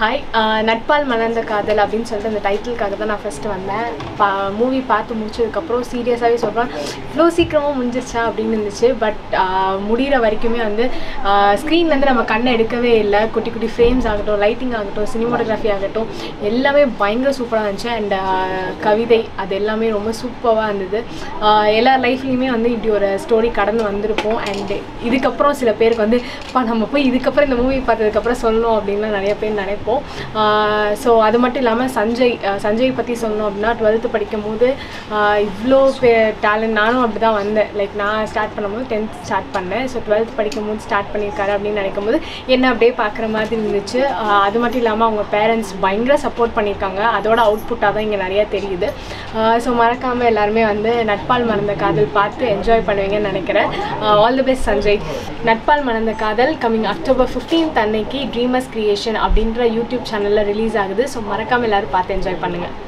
Hi, Natpal Manandha Kaadhal abdin solta the title kaga na first vanna movie paathu mudichadukku appo serious ah solran flow seekrama munjicha abdin irundhuchu but mudira varikume and screen la nama kanna edukave illa kutti kutti frames agato lighting agato cinematography agato ellame bayangara super ah irundhuchu and kavithai adellame romba super ah irundhudu ella life liyume and iddi or story kadannu vandirupom and idukapra sila perukku vandu pa nama poi idukapra indha movie paathadukku apra sollnom abdinla nariya pe nare so that's why Sanjay Pati Solno Abna 12th Padikamude talent Nano Abda one like na start Panamo 10th start Panna, so 12th Padikamud start Panikarabin Narakamud, Yen of Day Pakramad in the chair, Adamati Lama parents binder support Panikanga, Adoda output other in an area theory. So Marakam Larme and the Natpal Manandha Kaadhal path to enjoy Panang and Nanakara. All the best Sanjay. Natpal Manandha Kaadhal coming October 15th and Dreamers Creation. YouTube channel release आगे दे, so मरका में लार पाते enjoy पन्नेगा